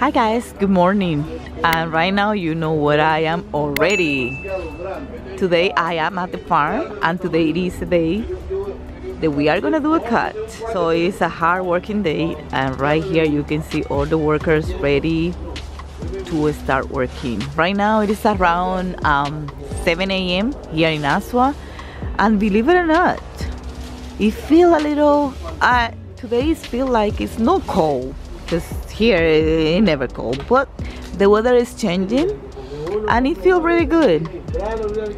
Hi guys, good morning. And right now you know where I am already. Today I am at the farm and today it is the day that we are gonna do a cut. So it's a hard working day and right here you can see all the workers ready to start working. Right now it is around 7 a.m. here in Aswa, and believe it or not, it feels a little, today it feels like it's not cold. Because here it never cold, but the weather is changing and it feels really good.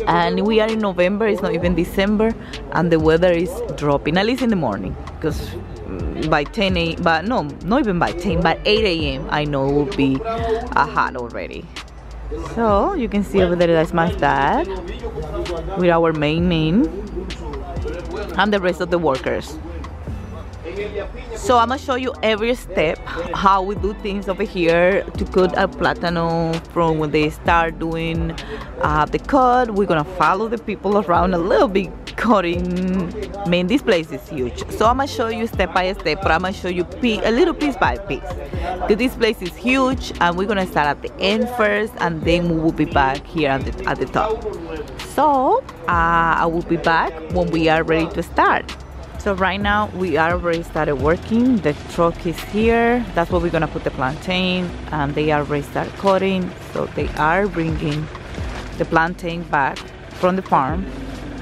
And we are in November, it's not even December, and the weather is dropping, at least in the morning, because by 10 a.m., but no, not even by 10, by 8 a.m. I know it will be hot already. So you can see over there, that's my dad with our main man and the rest of the workers. So I'm gonna show you every step how we do things over here to cut a platano. From when they start doing the cut, we're gonna follow the people around a little bit cutting. Man, this place is huge. So I'm gonna show you step by step, but I'm gonna show you a little piece by piece. Because this place is huge, and we're gonna start at the end first, and then we will be back here at the top. So I will be back when we are ready to start. So right now we are already started working. The truck is here. That's where we're gonna put the plantain, and they are already start cutting. So they are bringing the plantain back from the farm.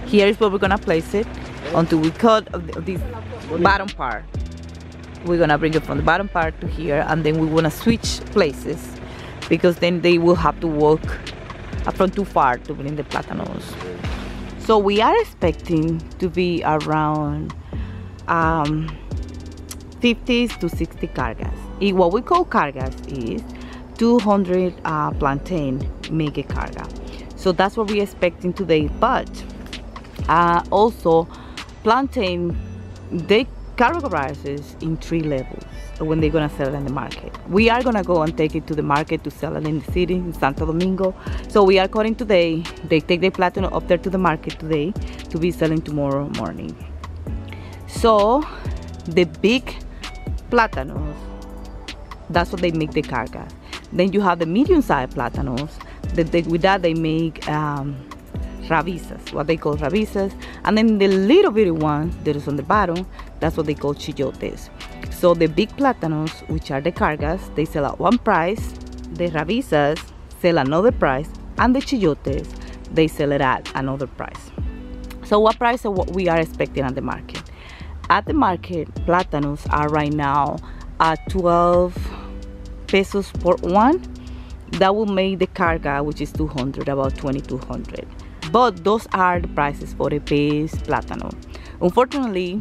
Here is where we're gonna place it until we cut this bottom part. We're gonna bring it from the bottom part to here, and then we wanna switch places because then they will have to walk from too far to bring the platanos. So we are expecting to be around 50 to 60 cargas. What we call cargas is 200 plantain make a carga. So that's what we're expecting today. But also plantain, they categorizes in 3 levels when they're gonna sell it in the market. We are gonna go and take it to the market to sell it in the city, in Santo Domingo. So we are cutting today. They take the platinum up there to the market today to be selling tomorrow morning. So the big platanos, that's what they make the carga. Then you have the medium-sized platanos. With that they make ravisas, what they call ravisas. And then the little bitty ones that is on the bottom, that's what they call chillotes. So the big platanos, which are the cargas, they sell at one price, the ravisas sell another price, and the chillotes, they sell it at another price. So what price are what we are expecting at the market? At the market, platanos are right now at 12 pesos per one. That will make the carga, which is 200, about 2200. But those are the prices for the base platano. Unfortunately,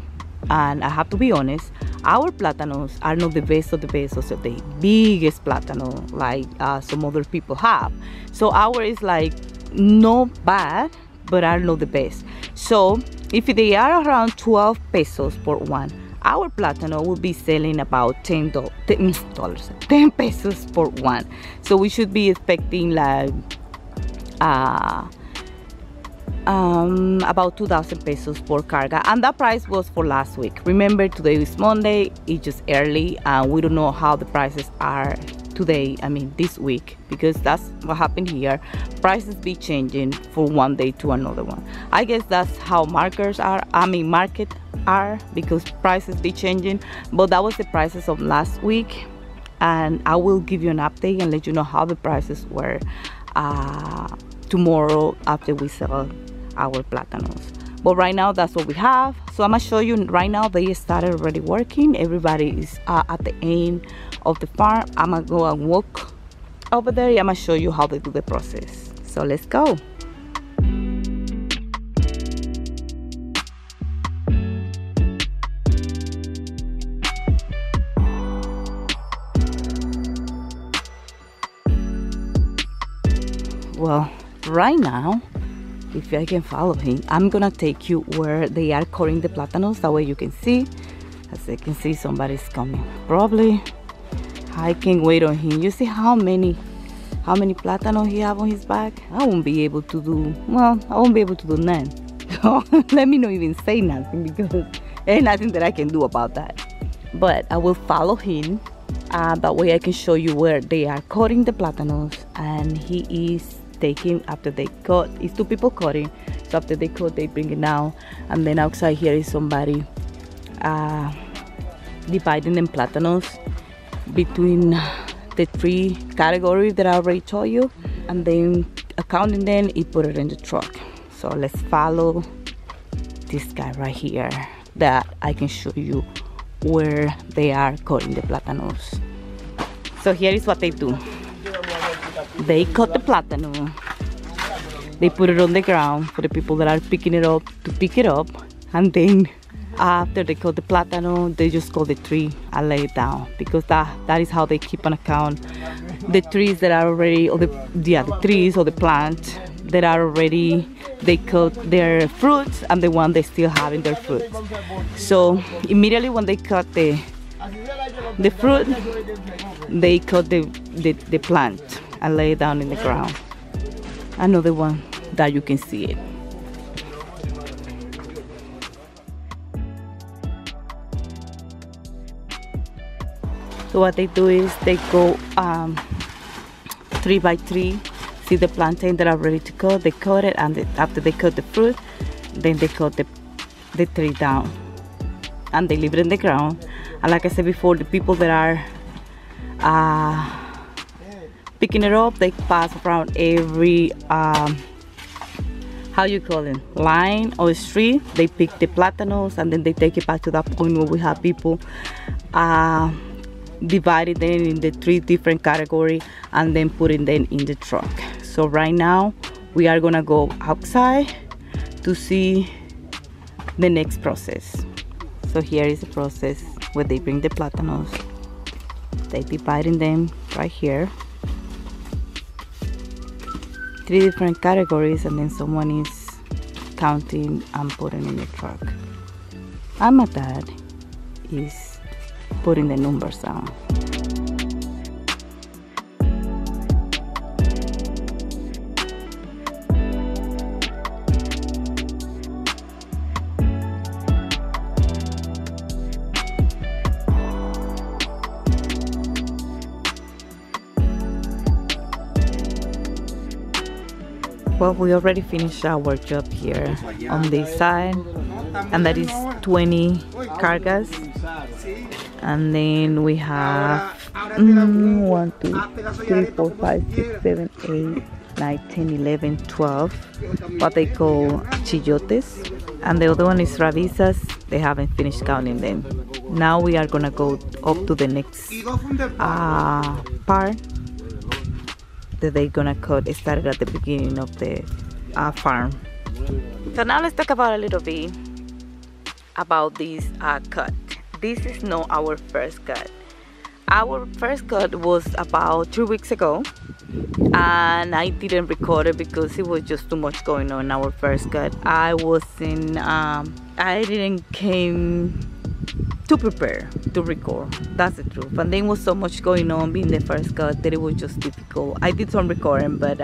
and I have to be honest, our platanos are not the best of the best, or the biggest platano like some other people have. So our is like not bad, but are not the best. So if they are around 12 pesos per one, our platano will be selling about $10 pesos per one. So we should be expecting like about 2,000 pesos per carga, and that price was for last week. Remember, today is Monday, it's just early, and we don't know how the prices are today, I mean this week, because that's what happened here. Prices be changing from one day to another one. I guess that's how market are, because prices be changing. But that was the prices of last week, and I will give you an update and let you know how the prices were tomorrow after we sell our platanos. But right now that's what we have. So I'm gonna show you right now they started already working. Everybody is at the end of the farm. I'm gonna go and walk over there. I'm gonna show you how they do the process. So let's go. Well, right now, if I can follow him, I'm gonna take you where they are cutting the platanos. That way you can see. As you can see, somebody's coming. Probably I can wait on him. You see how many platanos he have on his back? I won't be able to do, well, I won't be able to do none. So let me not even say nothing, because there's nothing that I can do about that. But I will follow him that way I can show you where they are cutting the platanos. And he is taking, after they cut, it's two people cutting, so after they cut they bring it down, and then outside here is somebody dividing the platanos between the three categories that I already told you, and then counting them, he put it in the truck. So let's follow this guy right here that I can show you where they are cutting the platanos. So here is what they do. They cut the platano, they put it on the ground for the people that are picking it up to pick it up, and then after they cut the platano, they just cut the tree and lay it down, because that is how they keep on account the trees that are already, or the trees or the plants that are already, they cut their fruits, and the one they still have in their fruits. So immediately when they cut the fruit, they cut the plant and lay it down in the ground. Another one that you can see it. So what they do is they go 3 by 3. See the plantain that are ready to cut, they cut it, and after they cut the fruit, then they cut the tree down, and they leave it in the ground. And like I said before, the people that are picking it up, they pass around every how you call it, line or street. They pick the platanos, and then they take it back to that point where we have people divided them in the three different categories, and then putting them in the truck. So right now we are gonna go outside to see the next process. So here is the process where they bring the platanos, they dividing them right here, three different categories, and then someone is counting and putting in the truck, and my dad is putting the numbers down. Well, we already finished our job here on this side, and that is 20 cargas. And then we have 1, 2, 3, 4, 5, 6, 7, 8, 9, 10, 11, 12, what they call chillotes. And the other one is ravisas. They haven't finished counting them. Now we are going to go up to the next part that they're going to cut. It started at the beginning of the farm. So now let's talk about a little bit about this cut. This is not our first cut. Our first cut was about 3 weeks ago, and I didn't record it because it was just too much going on. Our first cut, I wasn't, I didn't came to prepare to record. That's the truth. And then was so much going on being the first cut that it was just difficult. I did some recording, but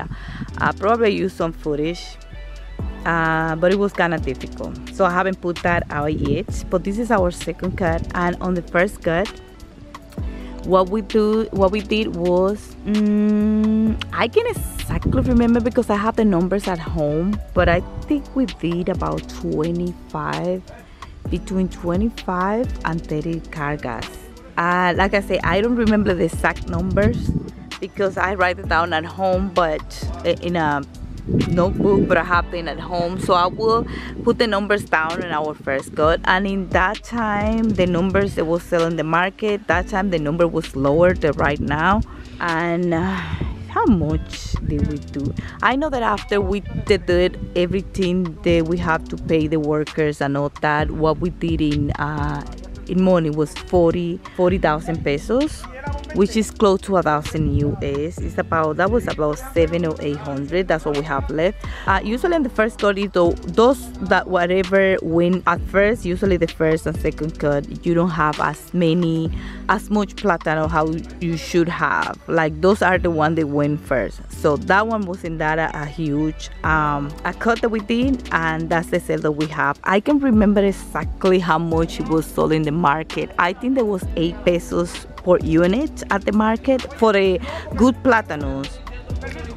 I probably used some footage. But it was kind of difficult, so I haven't put that out yet. But this is our second cut, and on the first cut, what we did was, I can't exactly remember because I have the numbers at home, but I think we did about 25, between 25 and 30 cargas. Like I say, I don't remember the exact numbers because I write it down at home, but in a notebook, but I have them at home, so I will put the numbers down in our first cut. And in that time, the numbers that was selling in the market, that time the number was lower than right now. And how much did we do? I know that after we did everything that we have to pay the workers and all that, what we did in money was 40,000 pesos, which is close to 1,000 US. It's about, that was about 700 or 800. That's what we have left. Usually in the first cut, those that whatever win at first, usually the first and second cut, you don't have as much platano how you should have. Like those are the one that win first. So that one wasn't that a huge a cut that we did, and that's the sale that we have. I can remember exactly how much it was sold in the market. I think there was 8 pesos per unit at the market for a good platanos.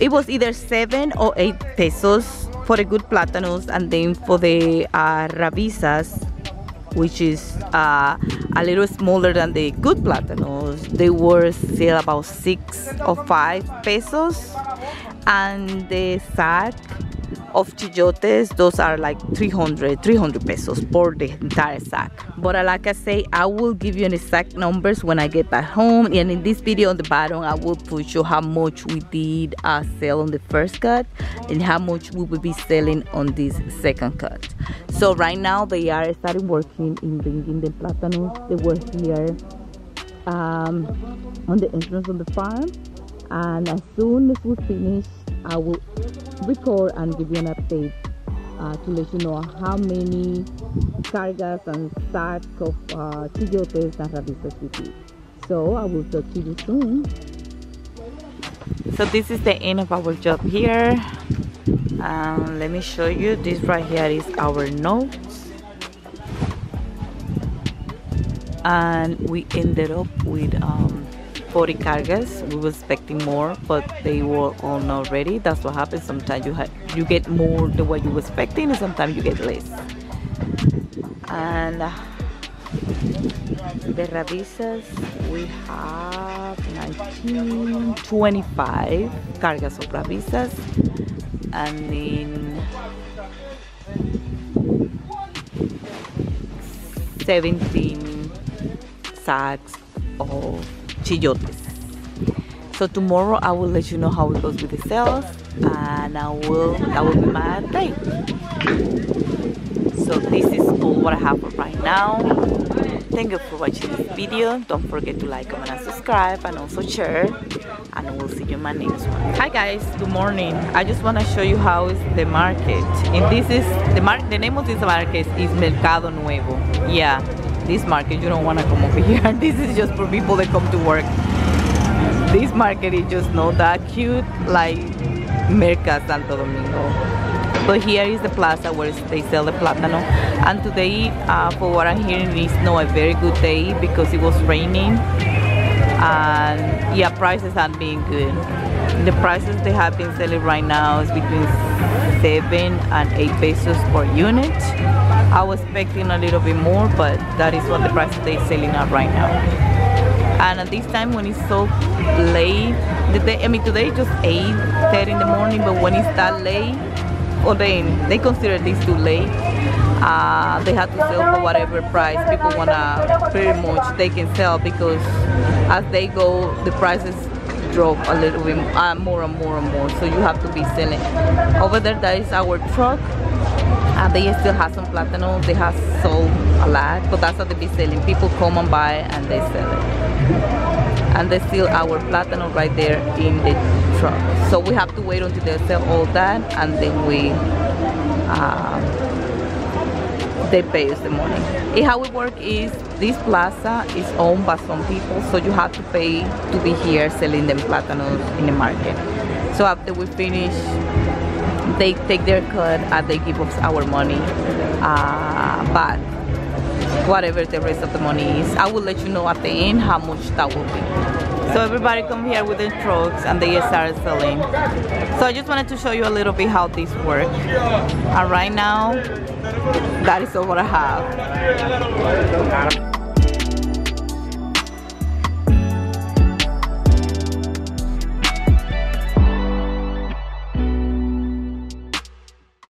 It was either 7 or 8 pesos for a good platanos, and then for the rabizas, which is a little smaller than the good platanos, they were still about 6 or 5 pesos. And the sack of chillotes, those are like 300 pesos for the entire sack. But like I say, I will give you an exact numbers when I get back home, and in this video on the bottom I will put you how much we did sell on the first cut and how much we will be selling on this second cut. So right now they are starting working in bringing the platanos. They were here on the entrance of the farm, and as soon as we finish I will record and give you an update to let you know how many cargas and sacks of chillotes and rabizas we did. So I will talk to you soon. So this is the end of our job here. Let me show you. This right here is our notes, and we ended up with 40 cargas. We were expecting more, but they were all not ready. That's what happens. Sometimes you get more than what you were expecting, and sometimes you get less. And the rabizas, we have 25 cargas of rabizas, and then 17 sacks of chillotes. So tomorrow I will let you know how it goes with the sales, and that will be my day. So this is all what I have for right now. Thank you for watching this video. Don't forget to like, comment, and subscribe, and also share, and we'll see you in my next one. Hi guys, good morning. I just want to show you how is the market, and this is the market. The name of this market is Mercado Nuevo. Yeah, this market, you don't want to come over here. This is just for people that come to work. This market is just not that cute like Merca Santo Domingo. But here is the plaza where they sell the plátano. And today, for what I'm hearing, it's not a very good day because it was raining. And yeah, prices aren't being good. The prices they have been selling right now is between 7 and 8 pesos per unit. I was expecting a little bit more, but that is what the price they're selling at right now. And at this time, when it's so late, today just 8:30 in the morning, but when it's that late, or then they consider this too late. They have to sell for whatever price people wanna. Pretty much they can sell, because as they go, the prices drop a little bit more and more and more. So you have to be selling. Over there, that is our truck. And they still have some plátano. They have sold a lot, but that's what they be selling. People come and buy and they sell it. And they still our plátano right there in the truck. So we have to wait until they sell all that, and then we they pay us the money. And how it works is this plaza is owned by some people, so you have to pay to be here selling them plátanos in the market. So after we finish, they take their cut and they give us our money but whatever the rest of the money is, I will let you know at the end how much that will be. So everybody come here with their trucks and they start selling. So I just wanted to show you a little bit how this works, and right now that is all what I have.